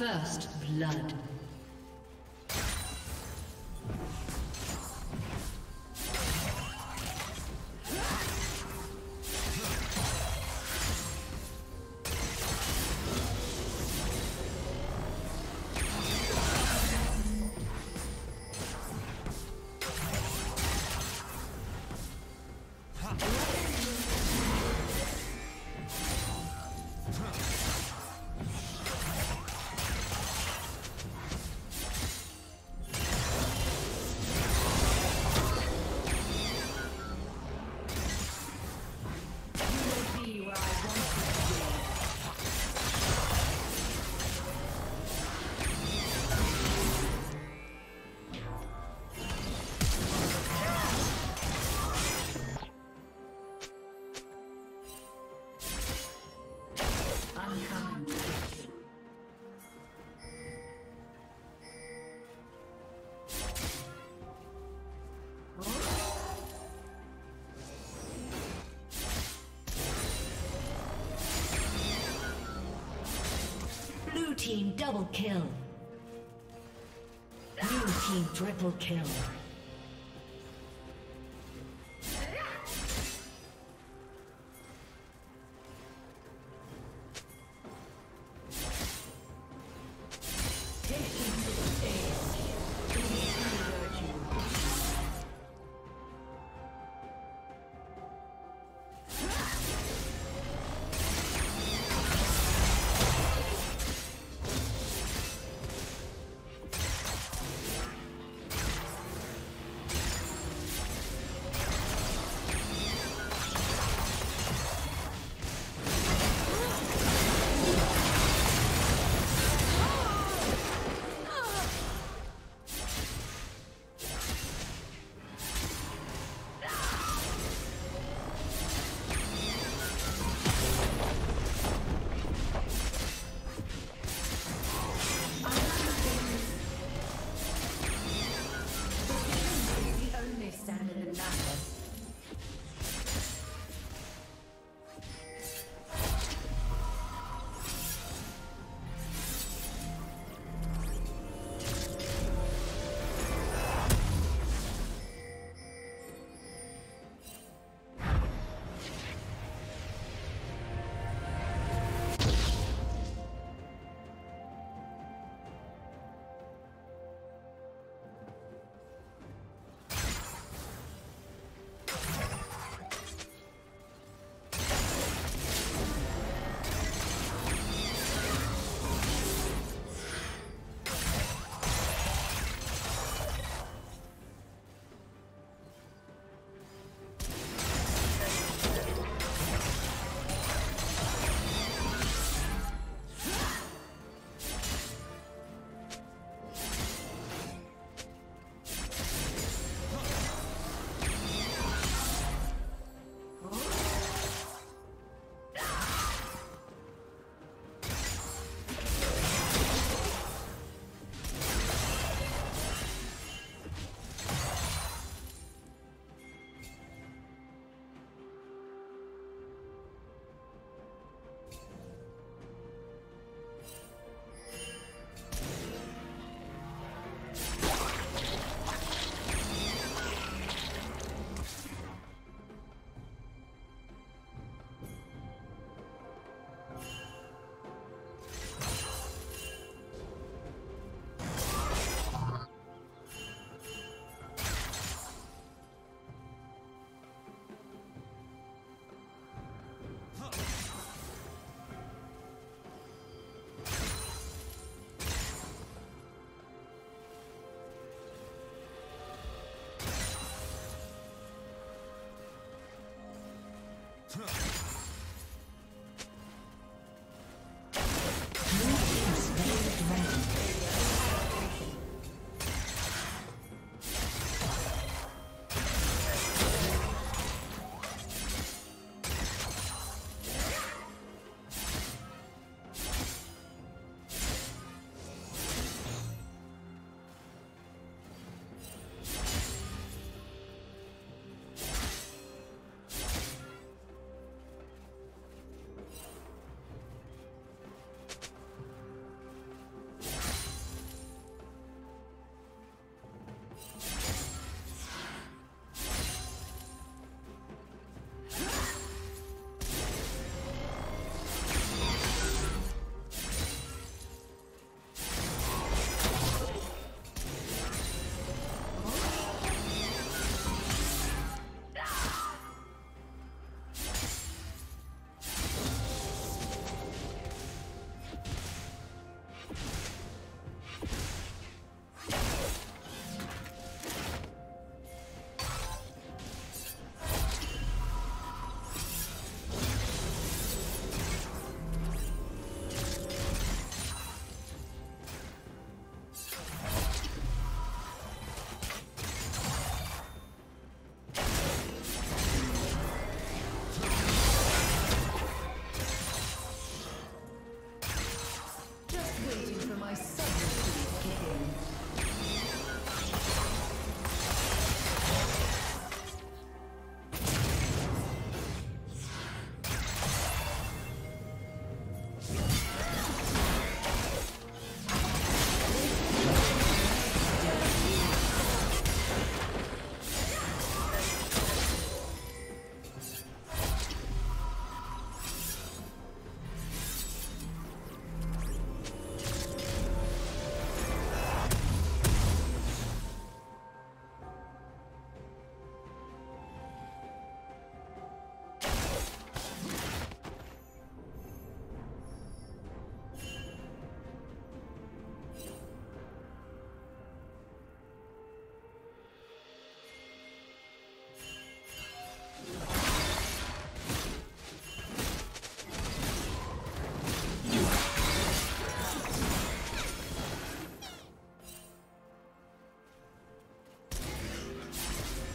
First blood. Team double kill. Blue team triple kill.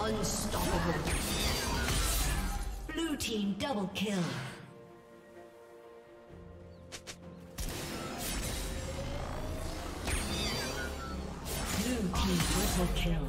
Unstoppable. Blue team double kill. Blue team triple kill.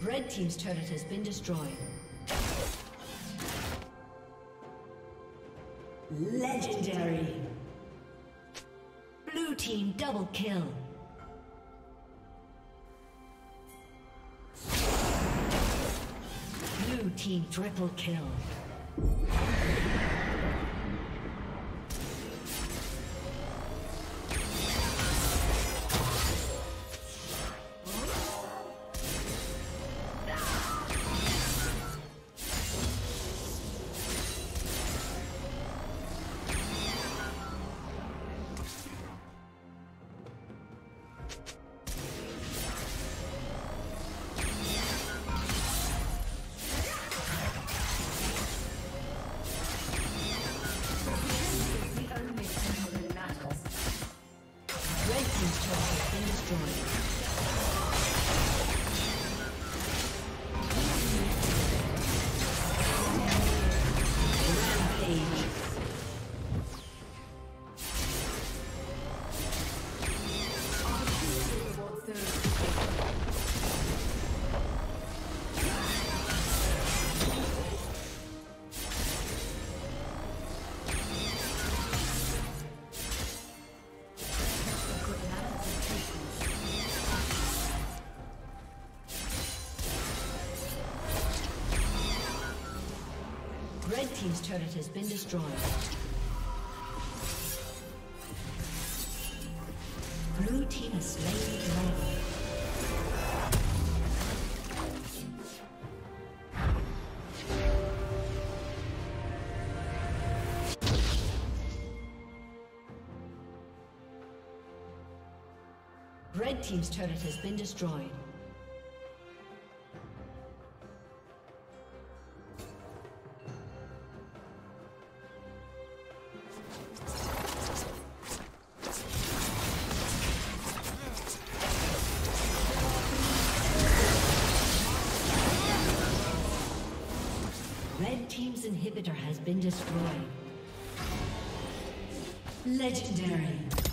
Red team's turret has been destroyed. Legendary. Blue team double kill. Blue team triple kill. Red team's turret has been destroyed. Blue team has slain the dragon. Red team's turret has been destroyed. has been destroyed. Legendary.